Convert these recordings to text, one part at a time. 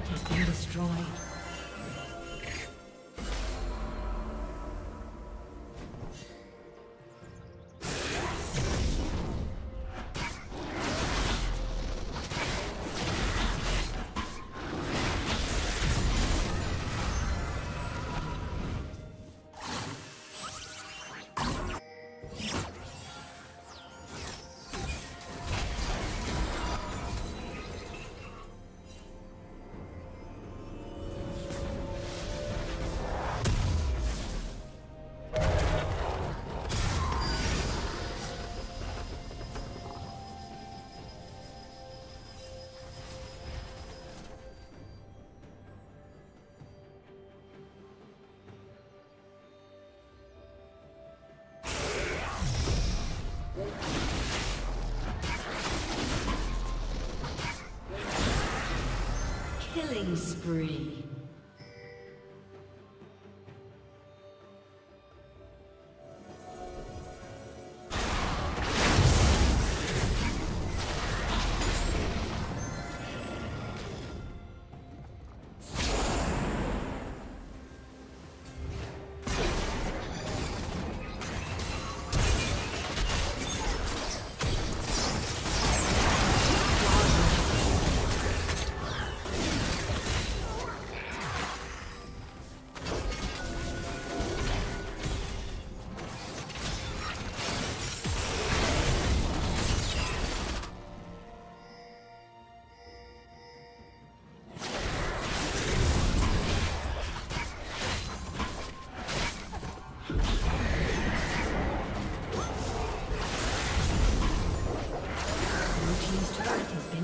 turret has been destroyed. Killing spree.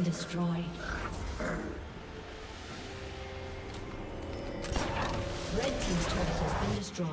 Destroyed. Red team's turret has been destroyed.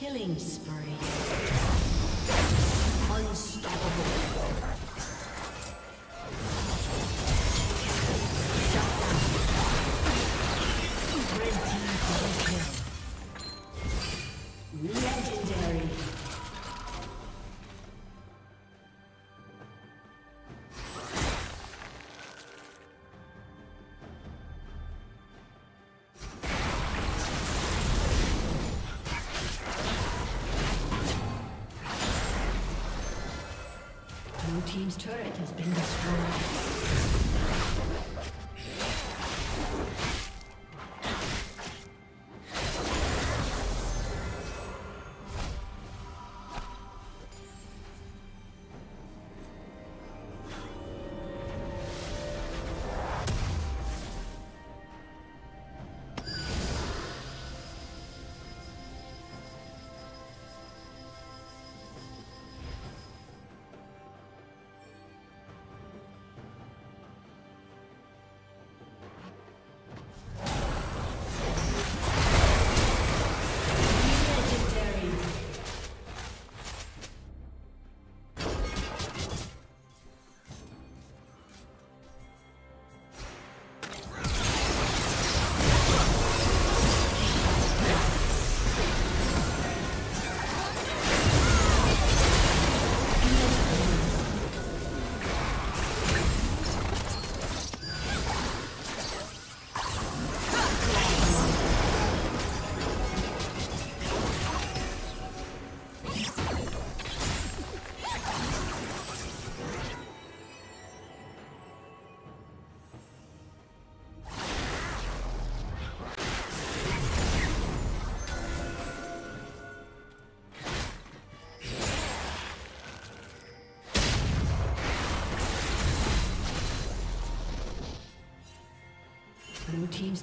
Killing spree. Unstoppable. Your team's turret has been destroyed. Blue team's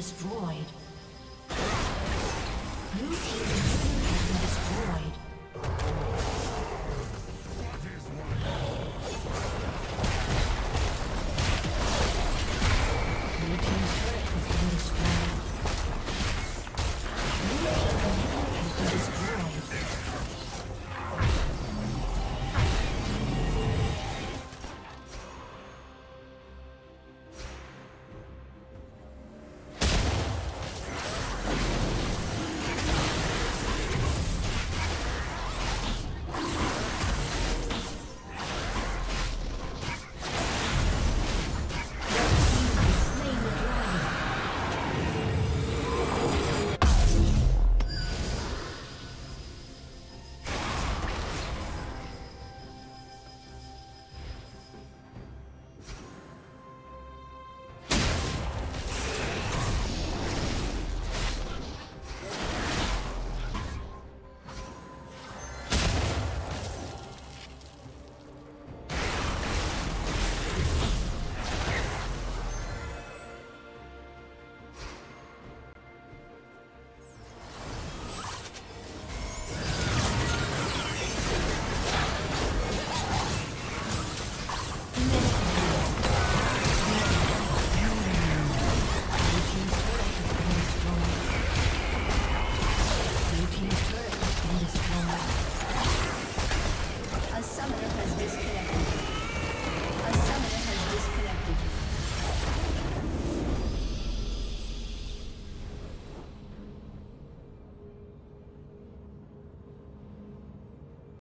Destroyed. Blue team has been destroyed.